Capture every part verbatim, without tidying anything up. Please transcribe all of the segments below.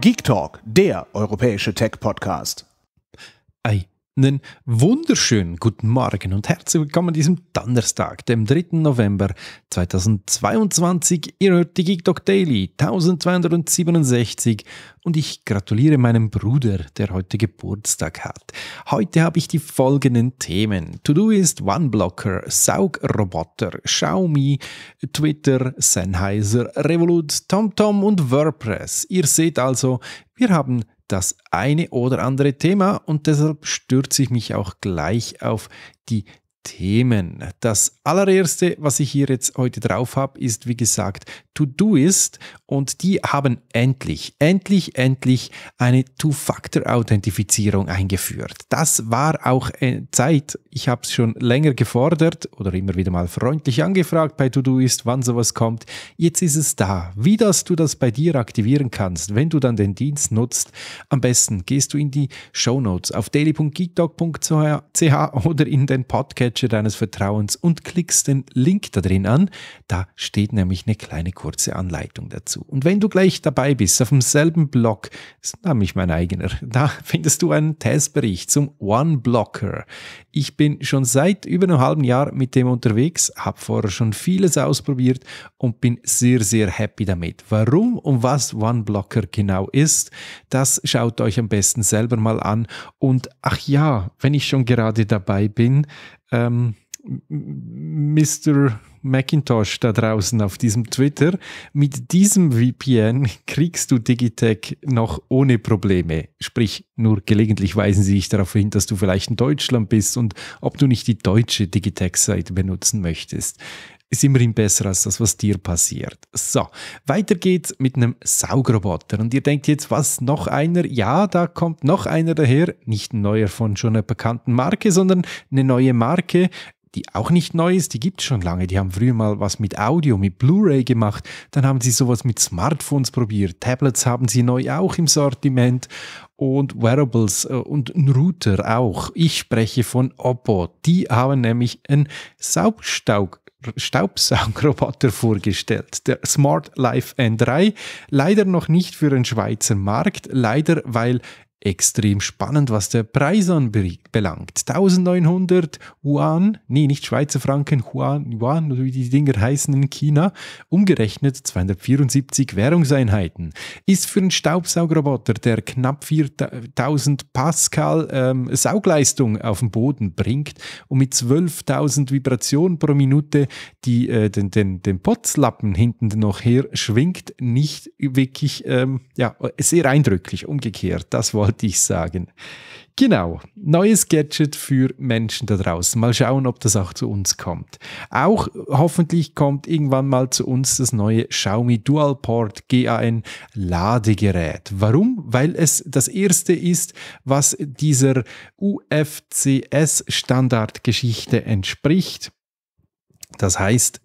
Geek Talk, der europäische Tech-Podcast. Einen wunderschönen guten Morgen und herzlich willkommen an diesem Donnerstag, dem dritten November zweitausendzweiundzwanzig. Ihr hört die Geek Talk Daily zwölfhundertsiebenundsechzig und ich gratuliere meinem Bruder, der heute Geburtstag hat. Heute habe ich die folgenden Themen: Todoist, one Blocker, Saugroboter, Xiaomi, Twitter, Sennheiser, Revolut, TomTom und WordPress. Ihr seht also, wir haben das eine oder andere Thema und deshalb stürze ich mich auch gleich auf die Themen. Das allererste, was ich hier jetzt heute drauf habe, ist wie gesagt Todoist und die haben endlich, endlich, endlich eine Two-Factor-Authentifizierung eingeführt. Das war auch Zeit. Ich habe es schon länger gefordert oder immer wieder mal freundlich angefragt bei Todoist, wann sowas kommt. Jetzt ist es da. Wie dass du das bei dir aktivieren kannst, wenn du dann den Dienst nutzt, am besten gehst du in die Shownotes auf daily punkt geektalk punkt c h oder in den Podcast deines Vertrauens und klickst den Link da drin an. Da steht nämlich eine kleine kurze Anleitung dazu. Und wenn du gleich dabei bist, auf demselben Blog, das ist nämlich mein eigener, da findest du einen Testbericht zum one Blocker. Ich bin schon seit über einem halben Jahr mit dem unterwegs, habe vorher schon vieles ausprobiert und bin sehr, sehr happy damit. Warum und was one Blocker genau ist, das schaut euch am besten selber mal an. Und ach ja, wenn ich schon gerade dabei bin, Ähm, Mister Macintosh da draußen auf diesem Twitter, mit diesem V P N kriegst du Digitech noch ohne Probleme. Sprich, nur gelegentlich weisen sie dich darauf hin, dass du vielleicht in Deutschland bist und ob du nicht die deutsche Digitech-Seite benutzen möchtest. Ist immerhin besser als das, was dir passiert. So, weiter geht's mit einem Saugroboter. Und ihr denkt jetzt, was, noch einer? Ja, da kommt noch einer daher. Nicht ein neuer von schon einer bekannten Marke, sondern eine neue Marke, die auch nicht neu ist, die gibt es schon lange. Die haben früher mal was mit Audio, mit Blu-ray gemacht. Dann haben sie sowas mit Smartphones probiert. Tablets haben sie neu auch im Sortiment. Und Wearables und ein Router auch. Ich spreche von OPPO. Die haben nämlich einen Saubstaug Staubsaugroboter vorgestellt, der Smart Life N drei, leider noch nicht für den Schweizer Markt, leider, weil extrem spannend, was der Preis anbelangt. eintausendneunhundert Yuan, nee, nicht Schweizer Franken, Yuan, Yuan, wie die Dinger heißen in China, umgerechnet zweihundertvierundsiebzig Währungseinheiten. Ist für einen Staubsaugroboter, der knapp viertausend Pascal ähm, Saugleistung auf den Boden bringt und mit zwölftausend Vibrationen pro Minute die, äh, den, den, den Putzlappen hinten noch her schwingt, nicht wirklich, ähm, ja, sehr eindrücklich, umgekehrt. Das wollte ich sagen. Genau, neues Gadget für Menschen da draußen. Mal schauen, ob das auch zu uns kommt. Auch hoffentlich kommt irgendwann mal zu uns das neue Xiaomi Dualport G A N Ladegerät. Warum? Weil es das erste ist, was dieser U F C S Standardgeschichte entspricht. Das heißt,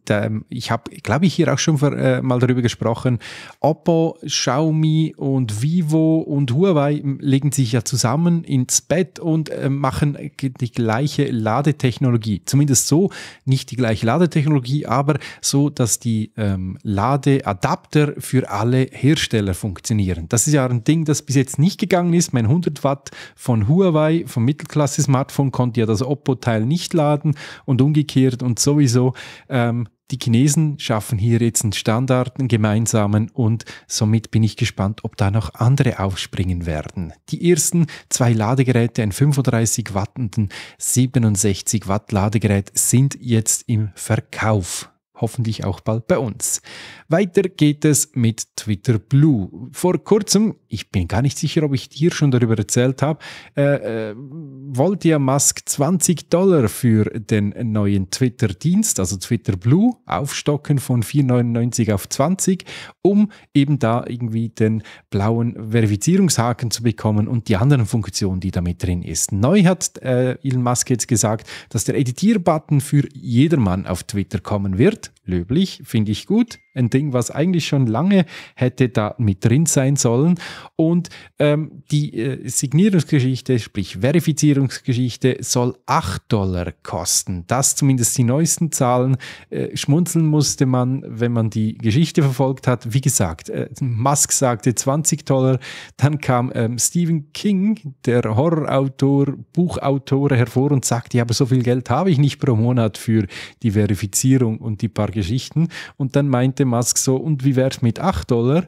ich habe, glaube ich, hier auch schon mal darüber gesprochen, Oppo, Xiaomi und Vivo und Huawei legen sich ja zusammen ins Bett und machen die gleiche Ladetechnologie. Zumindest so, nicht die gleiche Ladetechnologie, aber so, dass die ähm, Ladeadapter für alle Hersteller funktionieren. Das ist ja ein Ding, das bis jetzt nicht gegangen ist. Mein hundert Watt von Huawei, vom Mittelklasse-Smartphone, konnte ja das Oppo-Teil nicht laden und umgekehrt und sowieso. Ähm, die Chinesen schaffen hier jetzt einen Standard, einen gemeinsamen, und somit bin ich gespannt, ob da noch andere aufspringen werden. Die ersten zwei Ladegeräte, ein fünfunddreißig Watt und ein siebenundsechzig Watt Ladegerät, sind jetzt im Verkauf. Hoffentlich auch bald bei uns. Weiter geht es mit Twitter Blue. Vor kurzem, ich bin gar nicht sicher, ob ich dir schon darüber erzählt habe, äh, äh, wollte ja Musk zwanzig Dollar für den neuen Twitter-Dienst, also Twitter Blue, aufstocken von vier neunundneunzig auf zwanzig, um eben da irgendwie den blauen Verifizierungshaken zu bekommen und die anderen Funktionen, die damit drin ist. Neu hat äh, Elon Musk jetzt gesagt, dass der Editier-Button für jedermann auf Twitter kommen wird. Löblich, finde ich gut. ein Ding, was eigentlich schon lange hätte da mit drin sein sollen. Und ähm, die äh, Signierungsgeschichte, sprich Verifizierungsgeschichte, soll acht Dollar kosten. Das zumindest die neuesten Zahlen. Äh, schmunzeln musste man, wenn man die Geschichte verfolgt hat. Wie gesagt, äh, Musk sagte zwanzig Dollar. Dann kam ähm, Stephen King, der Horrorautor, Buchautor, hervor und sagte, ja, aber so viel Geld habe ich nicht pro Monat für die Verifizierung und die paar Geschichten. Und dann meinte Musk so, und wie wär's mit acht Dollar?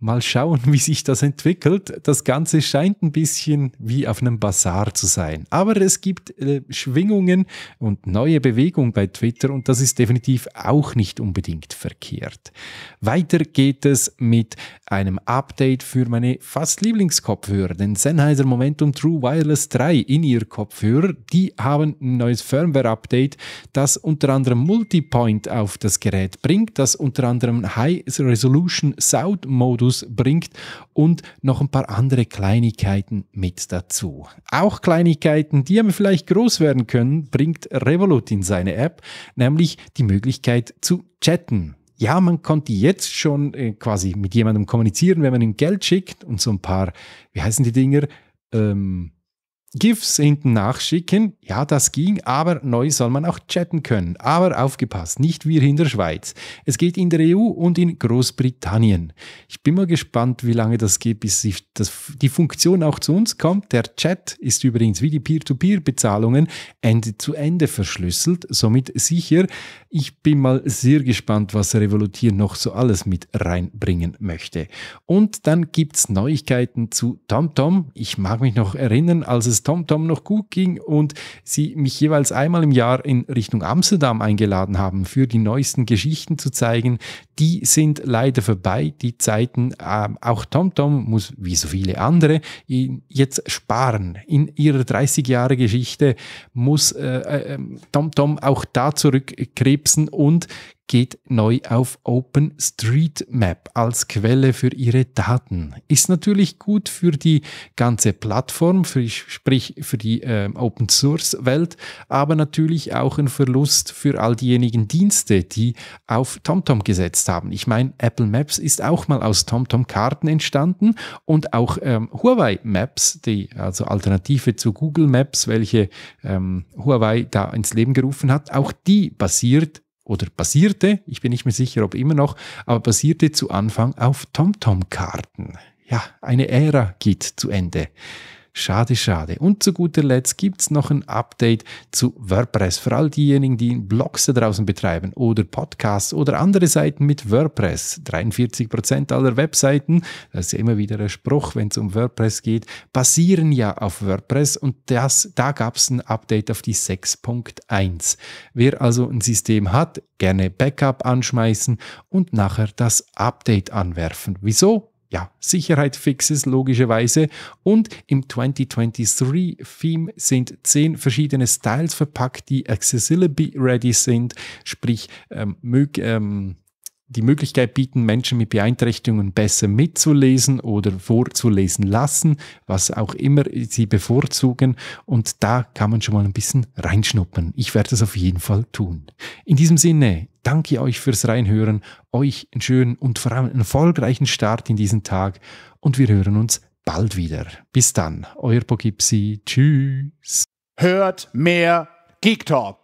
Mal schauen, wie sich das entwickelt. Das Ganze scheint ein bisschen wie auf einem Bazar zu sein. Aber es gibt äh, Schwingungen und neue Bewegung bei Twitter und das ist definitiv auch nicht unbedingt verkehrt. Weiter geht es mit einem Update für meine fast Lieblingskopfhörer, den Sennheiser Momentum True Wireless drei In-Ear-Kopfhörer. Die haben ein neues Firmware-Update, das unter anderem Multipoint auf das Gerät bringt, das unter anderem High-Resolution-Sound-Modus bringt und noch ein paar andere Kleinigkeiten mit dazu. Auch Kleinigkeiten, die aber vielleicht groß werden können, bringt Revolut in seine App, nämlich die Möglichkeit zu chatten. Ja, man konnte jetzt schon äh, quasi mit jemandem kommunizieren, wenn man ihm Geld schickt und so ein paar, wie heißen die Dinger, ähm, GIFs hinten nachschicken. Ja, das ging, aber neu soll man auch chatten können. Aber aufgepasst, nicht wir in der Schweiz. Es geht in der E U und in Großbritannien. Ich bin mal gespannt, wie lange das geht, bis die Funktion auch zu uns kommt. Der Chat ist übrigens wie die Peer-to-Peer-Bezahlungen Ende zu Ende verschlüsselt, somit sicher. Ich bin mal sehr gespannt, was Revolut noch so alles mit reinbringen möchte. Und dann gibt es Neuigkeiten zu TomTom. Ich mag mich noch erinnern, als es TomTom noch gut ging und sie mich jeweils einmal im Jahr in Richtung Amsterdam eingeladen haben, für die neuesten Geschichten zu zeigen. Die sind leider vorbei, die Zeiten. Ähm, auch TomTom muss, wie so viele andere, jetzt sparen. In ihrer dreißig-Jahre-Geschichte muss äh, äh, TomTom auch da zurückkrebsen und geht neu auf OpenStreetMap als Quelle für ihre Daten. Ist natürlich gut für die ganze Plattform, für, sprich für die äh, Open-Source-Welt, aber natürlich auch ein Verlust für all diejenigen Dienste, die auf TomTom gesetzt haben. Ich meine, Apple Maps ist auch mal aus TomTom-Karten entstanden und auch ähm, Huawei Maps, die also Alternative zu Google Maps, welche ähm, Huawei da ins Leben gerufen hat, auch die basiert oder basierte, ich bin nicht mehr sicher, ob immer noch, aber basierte zu Anfang auf TomTom-Karten. Ja, eine Ära geht zu Ende. Schade, schade. Und zu guter Letzt gibt es noch ein Update zu WordPress. Für all diejenigen, die Blogs da draußen betreiben oder Podcasts oder andere Seiten mit WordPress. dreiundvierzig Prozent aller Webseiten, das ist ja immer wieder der Spruch, wenn es um WordPress geht, basieren ja auf WordPress und das, da gab es ein Update auf die sechs Punkt eins. Wer also ein System hat, gerne Backup anschmeißen und nachher das Update anwerfen. Wieso? Ja, Sicherheit fixes logischerweise und im zwanzig dreiundzwanzig-Theme sind zehn verschiedene Styles verpackt, die Accessibility-ready sind, sprich ähm, mög ähm die Möglichkeit bieten, Menschen mit Beeinträchtigungen besser mitzulesen oder vorzulesen lassen, was auch immer sie bevorzugen. Und da kann man schon mal ein bisschen reinschnuppern. Ich werde das auf jeden Fall tun. In diesem Sinne, danke euch fürs Reinhören, euch einen schönen und vor allem einen erfolgreichen Start in diesen Tag und wir hören uns bald wieder. Bis dann, euer pokipsie. Tschüss. Hört mehr Geek Talk.